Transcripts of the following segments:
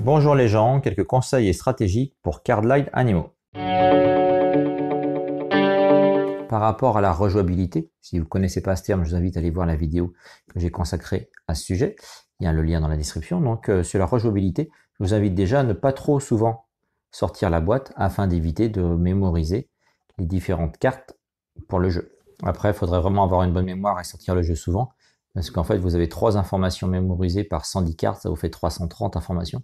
Bonjour les gens, quelques conseils et stratégies pour Cardline Animaux. Par rapport à la rejouabilité, si vous ne connaissez pas ce terme, je vous invite à aller voir la vidéo que j'ai consacrée à ce sujet. Il y a le lien dans la description. Donc sur la rejouabilité, je vous invite déjà à ne pas trop souvent sortir la boîte afin d'éviter de mémoriser les différentes cartes pour le jeu. Après, il faudrait vraiment avoir une bonne mémoire et sortir le jeu souvent, parce qu'en fait, vous avez 3 informations mémorisées par 110 cartes, ça vous fait 330 informations.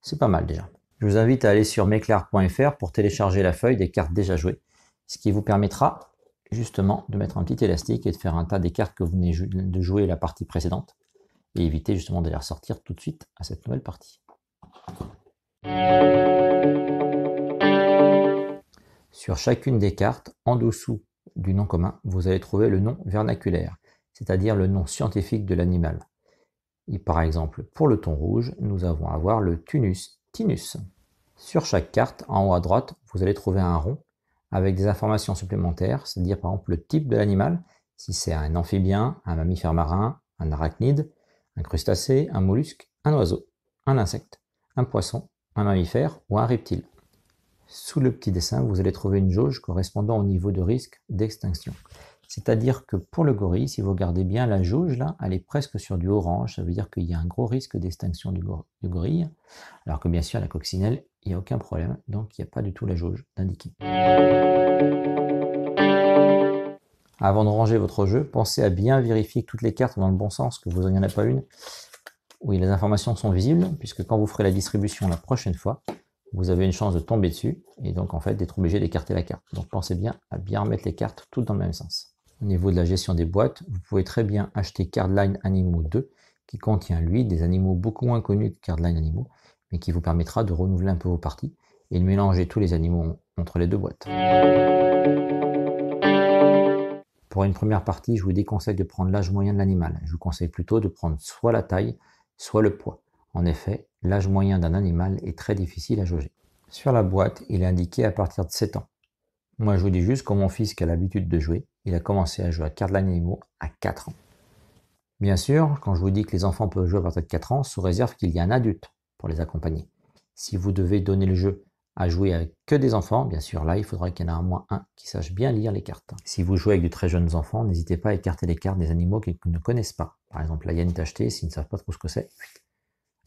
C'est pas mal déjà. Je vous invite à aller sur meclar.fr pour télécharger la feuille des cartes déjà jouées, ce qui vous permettra justement de mettre un petit élastique et de faire un tas des cartes que vous venez de jouer la partie précédente et éviter justement de les ressortir tout de suite à cette nouvelle partie. Sur chacune des cartes, en dessous du nom commun, vous allez trouver le nom vernaculaire, c'est-à-dire le nom scientifique de l'animal. Et par exemple, pour le thon rouge, nous avons à voir le thunus tinus. Sur chaque carte, en haut à droite, vous allez trouver un rond avec des informations supplémentaires, c'est-à-dire par exemple le type de l'animal, si c'est un amphibien, un mammifère marin, un arachnide, un crustacé, un mollusque, un oiseau, un insecte, un poisson, un mammifère ou un reptile. Sous le petit dessin, vous allez trouver une jauge correspondant au niveau de risque d'extinction. C'est-à-dire que pour le gorille, si vous regardez bien la jauge, là, elle est presque sur du orange. Ça veut dire qu'il y a un gros risque d'extinction du gorille. Alors que bien sûr, la coccinelle, il n'y a aucun problème. Donc, il n'y a pas du tout la jauge indiquée. Avant de ranger votre jeu, pensez à bien vérifier toutes les cartes dans le bon sens, que vous n'en avez pas une où les informations sont visibles, puisque quand vous ferez la distribution la prochaine fois, vous avez une chance de tomber dessus et donc en fait d'être obligé d'écarter la carte. Donc pensez bien à bien remettre les cartes toutes dans le même sens. Au niveau de la gestion des boîtes, vous pouvez très bien acheter Cardline Animaux 2 qui contient lui des animaux beaucoup moins connus que Cardline Animaux, mais qui vous permettra de renouveler un peu vos parties et de mélanger tous les animaux entre les deux boîtes. Pour une première partie, je vous déconseille de prendre l'âge moyen de l'animal. Je vous conseille plutôt de prendre soit la taille, soit le poids. En effet, l'âge moyen d'un animal est très difficile à jauger. Sur la boîte, il est indiqué à partir de 7 ans. Moi, je vous dis juste que mon fils qui a l'habitude de jouer, il a commencé à jouer à Cardline Animaux à 4 ans. Bien sûr, quand je vous dis que les enfants peuvent jouer à partir de 4 ans, sous réserve qu'il y a un adulte pour les accompagner. Si vous devez donner le jeu à jouer avec que des enfants, bien sûr, là, il faudra qu'il y en ait au moins un qui sache bien lire les cartes. Si vous jouez avec de très jeunes enfants, n'hésitez pas à écarter les cartes des animaux qu'ils ne connaissent pas. Par exemple, la hyène tachetée, s'ils ne savent pas trop ce que c'est,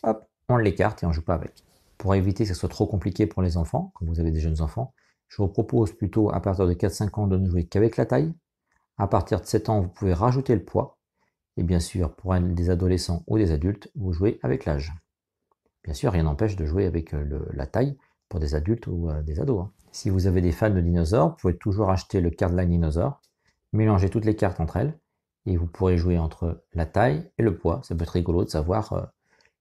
hop, on l'écarte et on ne joue pas avec. Pour éviter que ce soit trop compliqué pour les enfants, quand vous avez des jeunes enfants, je vous propose plutôt à partir de 4-5 ans de ne jouer qu'avec la taille. À partir de 7 ans, vous pouvez rajouter le poids. Et bien sûr, pour des adolescents ou des adultes, vous jouez avec l'âge. Bien sûr, rien n'empêche de jouer avec la taille pour des adultes ou des ados. Si vous avez des fans de dinosaures, vous pouvez toujours acheter le Cardline dinosaure, mélanger toutes les cartes entre elles, et vous pourrez jouer entre la taille et le poids. Ça peut être rigolo de savoir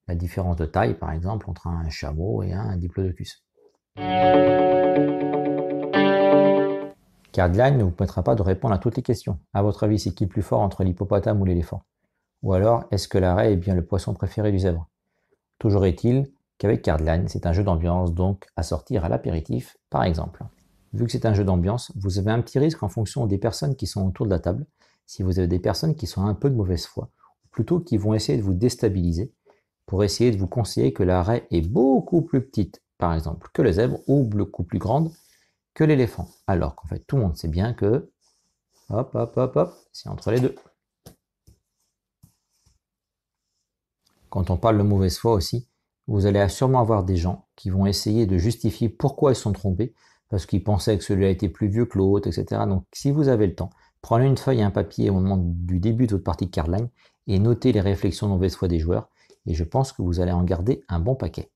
la différence de taille, par exemple, entre un chameau et un diplodocus. Cardline ne vous permettra pas de répondre à toutes les questions. À votre avis, c'est qui le plus fort entre l'hippopotame ou l'éléphant? Ou alors, est-ce que la raie est bien le poisson préféré du zèbre? Toujours est-il qu'avec Cardline, c'est un jeu d'ambiance, donc à sortir à l'apéritif, par exemple. Vu que c'est un jeu d'ambiance, vous avez un petit risque en fonction des personnes qui sont autour de la table. Si vous avez des personnes qui sont un peu de mauvaise foi, ou plutôt qui vont essayer de vous déstabiliser, pour essayer de vous conseiller que la raie est beaucoup plus petite, par exemple, que le zèbre, ou beaucoup plus grande que l'éléphant. Alors qu'en fait, tout le monde sait bien que, hop, hop, hop, hop, c'est entre les deux. Quand on parle de mauvaise foi aussi, vous allez sûrement avoir des gens qui vont essayer de justifier pourquoi ils sont trompés, parce qu'ils pensaient que celui-là était plus vieux que l'autre, etc. Donc, si vous avez le temps, prenez une feuille et un papier au moment du début de votre partie de Cardline et notez les réflexions de mauvaise foi des joueurs. Et je pense que vous allez en garder un bon paquet.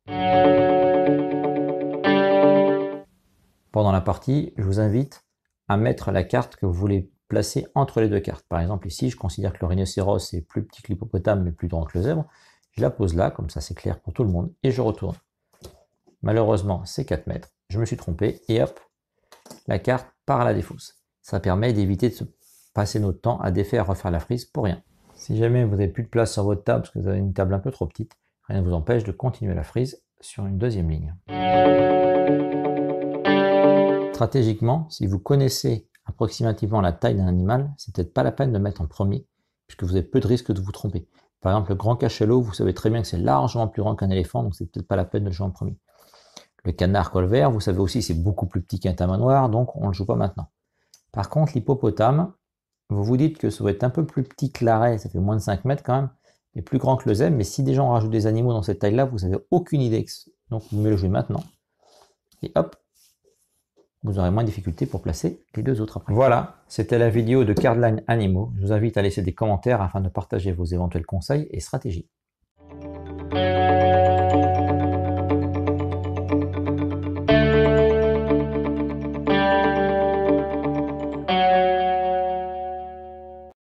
Pendant la partie, je vous invite à mettre la carte que vous voulez placer entre les deux cartes. Par exemple, ici, je considère que le rhinocéros est plus petit que l'hippopotame, mais plus grand que le zèbre. Je la pose là, comme ça c'est clair pour tout le monde, et je retourne. Malheureusement, c'est 4 mètres. Je me suis trompé, et hop, la carte part à la défausse. Ça permet d'éviter de passer notre temps à défaire, refaire la frise pour rien. Si jamais vous n'avez plus de place sur votre table parce que vous avez une table un peu trop petite, rien ne vous empêche de continuer la frise sur une deuxième ligne. Stratégiquement, si vous connaissez approximativement la taille d'un animal, c'est peut-être pas la peine de mettre en premier, puisque vous avez peu de risque de vous tromper. Par exemple, le grand cachalot, vous savez très bien que c'est largement plus grand qu'un éléphant, donc c'est peut-être pas la peine de le jouer en premier. Le canard colvert, vous savez aussi, c'est beaucoup plus petit qu'un tamanoir, donc on ne le joue pas maintenant. Par contre, l'hippopotame, vous vous dites que ça va être un peu plus petit que l'arrêt, ça fait moins de 5 mètres quand même, et plus grand que le zèbre, mais si déjà on rajoute des animaux dans cette taille-là, vous n'avez aucune idée, donc vous mieux le jouer maintenant. Et hop, vous aurez moins de difficultés pour placer les deux autres après. Voilà, c'était la vidéo de Cardline Animaux. Je vous invite à laisser des commentaires afin de partager vos éventuels conseils et stratégies.